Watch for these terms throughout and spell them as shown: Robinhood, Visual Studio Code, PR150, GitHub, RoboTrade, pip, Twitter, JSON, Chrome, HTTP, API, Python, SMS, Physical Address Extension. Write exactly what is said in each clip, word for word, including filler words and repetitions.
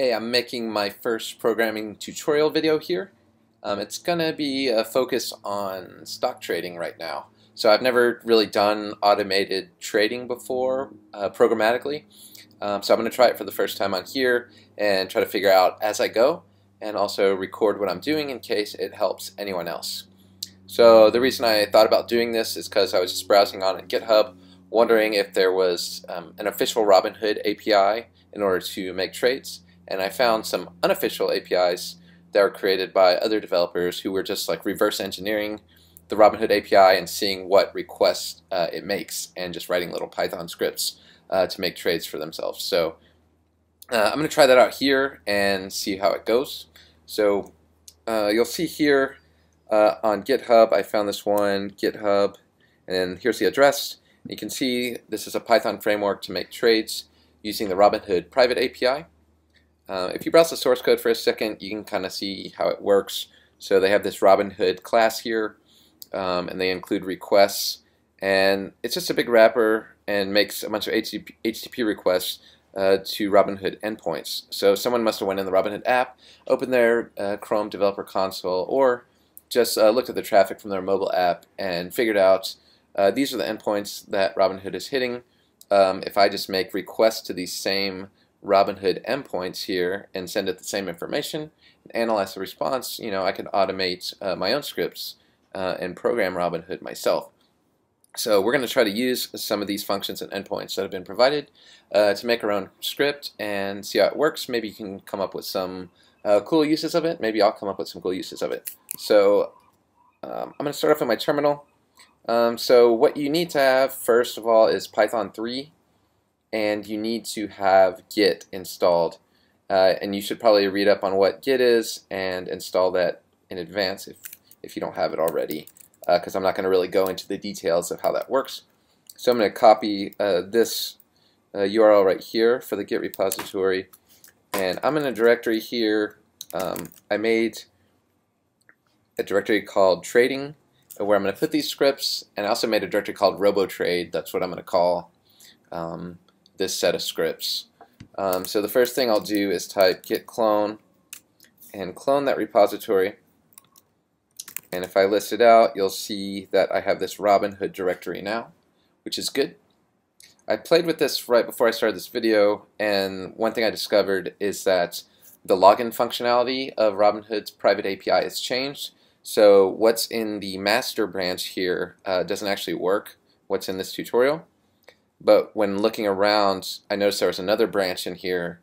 Hey, I'm making my first programming tutorial video here. Um, it's going to be a focus on stock trading right now. So I've never really done automated trading before uh, programmatically. Um, so I'm going to try it for the first time on here and try to figure out as I go, and also record what I'm doing in case it helps anyone else. So the reason I thought about doing this is because I was just browsing on in GitHub, wondering if there was um, an official Robinhood A P I in order to make trades. And I found some unofficial A P Is that were created by other developers who were just like reverse engineering the Robinhood A P I and seeing what requests uh, it makes, and just writing little Python scripts uh, to make trades for themselves. So uh, I'm going to try that out here and see how it goes. So uh, you'll see here uh, on GitHub, I found this one, GitHub, and here's the address. You can see this is a Python framework to make trades using the Robinhood private A P I. Uh, if you browse the source code for a second, you can kind of see how it works. So they have this Robinhood class here, um, and they include requests, and it's just a big wrapper and makes a bunch of H T T P requests uh, to Robinhood endpoints. So someone must have went in the Robinhood app, opened their uh, Chrome developer console, or just uh, looked at the traffic from their mobile app and figured out uh, these are the endpoints that Robinhood is hitting. Um, if I just make requests to these same Robinhood endpoints here and send it the same information and analyze the response, you know, I can automate uh, my own scripts uh, and program Robinhood myself. So we're going to try to use some of these functions and endpoints that have been provided uh, to make our own script and see how it works. Maybe you can come up with some uh, cool uses of it. Maybe I'll come up with some cool uses of it. So um, I'm going to start off in my terminal. Um, so what you need to have first of all is Python three. And you need to have Git installed. Uh, and you should probably read up on what Git is and install that in advance if, if you don't have it already, because uh, I'm not going to really go into the details of how that works. So I'm going to copy uh, this uh, U R L right here for the Git repository. And I'm in a directory here. Um, I made a directory called trading where I'm going to put these scripts. And I also made a directory called RoboTrade. That's what I'm going to call Um, this set of scripts. Um, so the first thing I'll do is type git clone and clone that repository. And if I list it out, you'll see that I have this Robinhood directory now, which is good. I played with this right before I started this video, and one thing I discovered is that the login functionality of Robinhood's private A P I has changed. So what's in the master branch here uh, doesn't actually work, what's in this tutorial. But when looking around, I noticed there was another branch in here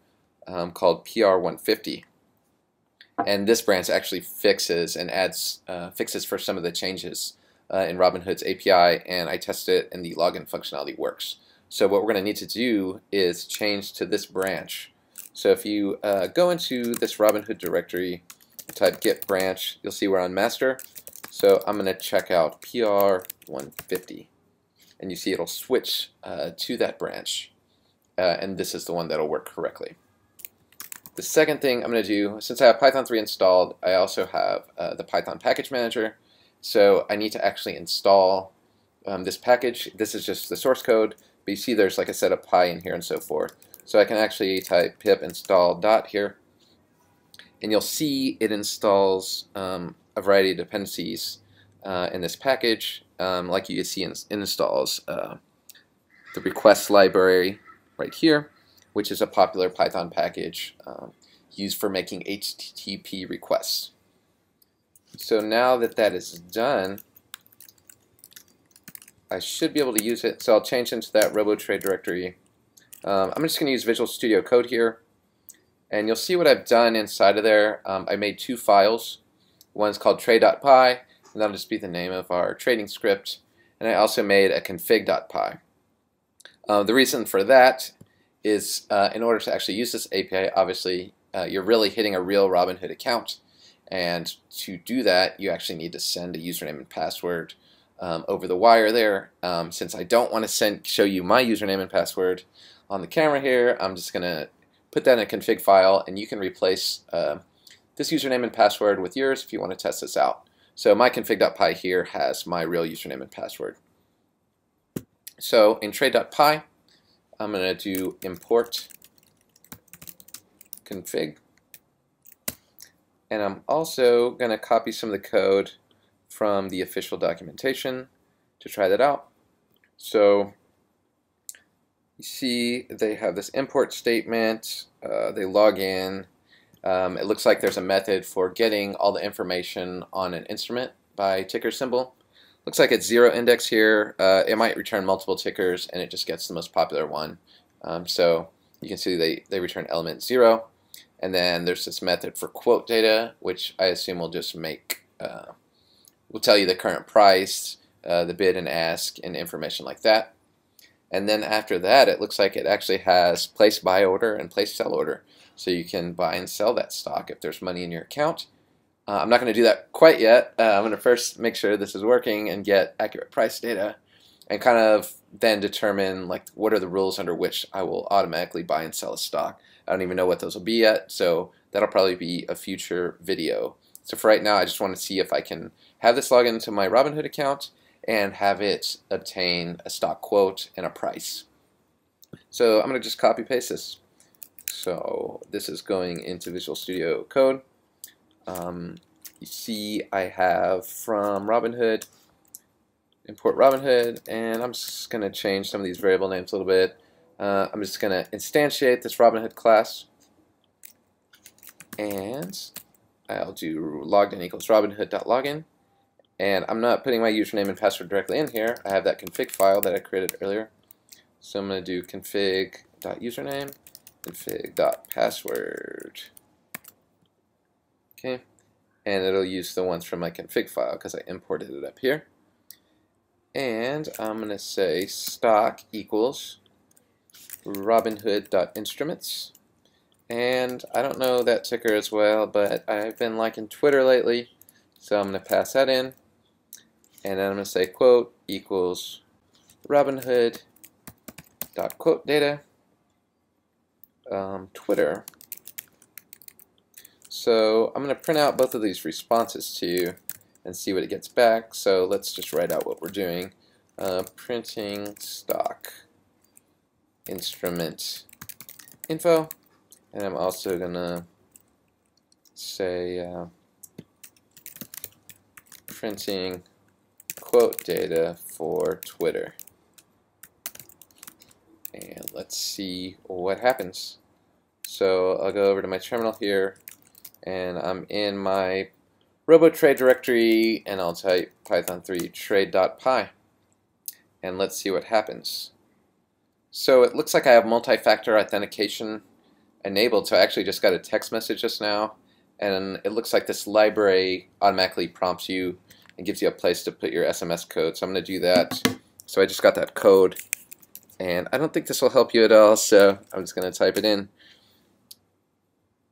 um, called P R one fifty. And this branch actually fixes and adds uh, fixes for some of the changes uh, in Robinhood's A P I, and I tested it and the login functionality works. So what we're going to need to do is change to this branch. So if you uh, go into this Robinhood directory, type git branch, you'll see we're on master. So I'm going to check out P R one fifty. And you see it'll switch uh, to that branch, uh, and this is the one that'll work correctly. The second thing I'm going to do, since I have Python three installed, I also have uh, the Python package manager, so I need to actually install um, this package. This is just the source code, but you see there's like a set of py in here and so forth. So I can actually type pip install dot here, and you'll see it installs um, a variety of dependencies uh, in this package. Um, like you see, in, in installs uh, the requests library right here, which is a popular Python package um, used for making H T T P requests. So now that that is done, I should be able to use it. So I'll change into that RoboTrade directory. Um, I'm just going to use Visual Studio Code here, and you'll see what I've done inside of there. Um, I made two files. One's called trade dot py. And that'll just be the name of our trading script. And I also made a config dot py. Uh, the reason for that is uh, in order to actually use this A P I, obviously, uh, you're really hitting a real Robinhood account. And to do that, you actually need to send a username and password um, over the wire there. Um, since I don't want to send show you my username and password on the camera here, I'm just going to put that in a config file. And you can replace uh, this username and password with yours if you want to test this out. So my config dot py here has my real username and password. So in trade dot py, I'm going to do import config. And I'm also going to copy some of the code from the official documentation to try that out. So you see they have this import statement, uh, they log in. Um, it looks like there's a method for getting all the information on an instrument by ticker symbol. Looks like it's zero index here. Uh, it might return multiple tickers and it just gets the most popular one. Um, so you can see they, they return element zero. And then there's this method for quote data, which I assume will just make, uh, will tell you the current price, uh, the bid and ask, and information like that. And then after that, it looks like it actually has place buy order and place sell order. So you can buy and sell that stock if there's money in your account. Uh, I'm not going to do that quite yet. Uh, I'm going to first make sure this is working and get accurate price data and kind of then determine like what are the rules under which I will automatically buy and sell a stock. I don't even know what those will be yet, so that'll probably be a future video. So for right now, I just want to see if I can have this log into my Robinhood account and have it obtain a stock quote and a price. So I'm going to just copy paste this. So this is going into Visual Studio Code. Um, you see I have from Robinhood, import Robinhood, and I'm just going to change some of these variable names a little bit. Uh, I'm just going to instantiate this Robinhood class, and I'll do logged in equals Robinhood.login, and I'm not putting my username and password directly in here. I have that config file that I created earlier, so I'm going to do config.username, config.password. Okay, and it'll use the ones from my config file because I imported it up here. And I'm going to say stock equals Robinhood.instruments. And I don't know that ticker as well, but I've been liking Twitter lately, so I'm going to pass that in. And then I'm going to say quote equals Robinhood.quote data um, Twitter. So I'm going to print out both of these responses to you and see what it gets back. So let's just write out what we're doing. Uh, printing stock instrument info. And I'm also going to say uh, printing quote data for Twitter. And let's see what happens. So I'll go over to my terminal here, and I'm in my RoboTrade directory, and I'll type python three trade.py, and let's see what happens. So it looks like I have multi-factor authentication enabled, so I actually just got a text message just now, and it looks like this library automatically prompts you and gives you a place to put your S M S code, so I'm going to do that. So I just got that code, and I don't think this will help you at all, so I'm just going to type it in.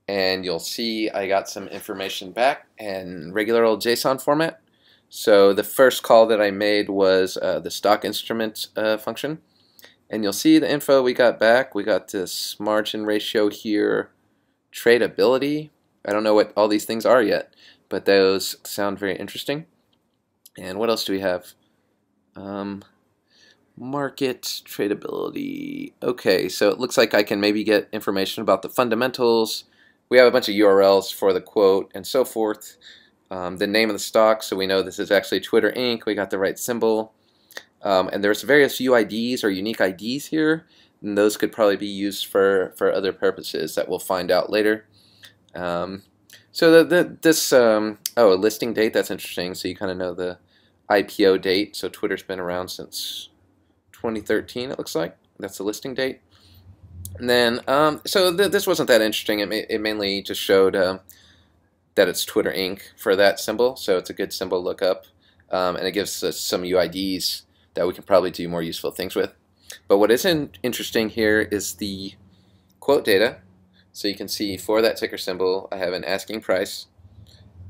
And you'll see I got some information back in regular old JSON format. So the first call that I made was uh, the stock instrument uh, function. And you'll see the info we got back. We got this margin ratio here, tradability. I don't know what all these things are yet, but those sound very interesting. And what else do we have? Um, Market tradability. Okay, so it looks like I can maybe get information about the fundamentals. We have a bunch of U R Ls for the quote and so forth. Um, the name of the stock, so we know this is actually Twitter Incorporated. We got the right symbol. Um, and there's various U I Ds or unique I Ds here, and those could probably be used for, for other purposes that we'll find out later. Um, so the, the, this, um, oh, a listing date, that's interesting. So you kind of know the I P O date. So Twitter's been around since twenty thirteen, it looks like. That's the listing date. And then, um, so th this wasn't that interesting. It, ma it mainly just showed uh, that it's Twitter Incorporated for that symbol, so it's a good symbol to look up. Um, and it gives us some U I Ds that we can probably do more useful things with. But what is in interesting here is the quote data. So you can see for that ticker symbol, I have an asking price,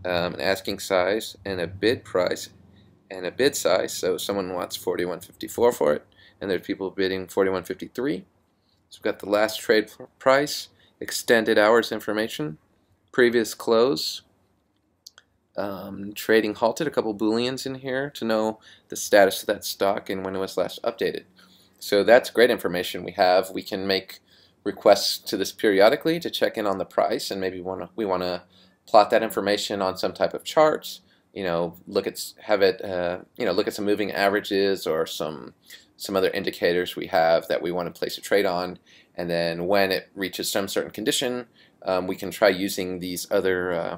um, an asking size, and a bid price, and a bid size. So someone wants forty-one fifty-four for it, and there's people bidding forty-one fifty-three. So we've got the last trade price, extended hours information, previous close, um, trading halted, a couple booleans in here to know the status of that stock and when it was last updated. So that's great information we have. We can make requests to this periodically to check in on the price, and maybe wanna, we want to plot that information on some type of charts. You know, look at have it. Uh, you know, look at some moving averages or some some other indicators we have that we want to place a trade on, and then when it reaches some certain condition, um, we can try using these other uh,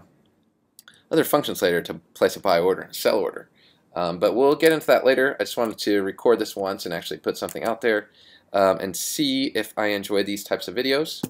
other functions later to place a buy order and a sell order. Um, but we'll get into that later. I just wanted to record this once and actually put something out there um, and see if I enjoy these types of videos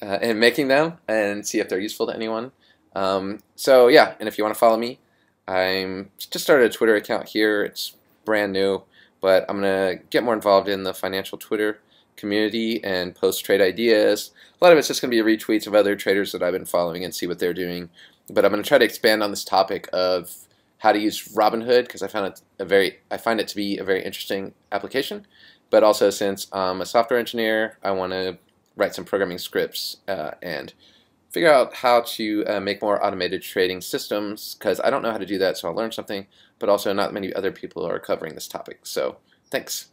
uh, and making them, and see if they're useful to anyone. Um, so yeah, and if you want to follow me, I'm just started a Twitter account here. It's brand new, but I'm gonna get more involved in the financial Twitter community and post trade ideas. A lot of it's just gonna be retweets of other traders that I've been following and see what they're doing. But I'm gonna try to expand on this topic of how to use Robinhood, because I found it a very I find it to be a very interesting application. But also, since I'm a software engineer, I want to write some programming scripts uh, and figure out how to uh, make more automated trading systems, because I don't know how to do that, so I'll learn something, but also not many other people are covering this topic. So thanks.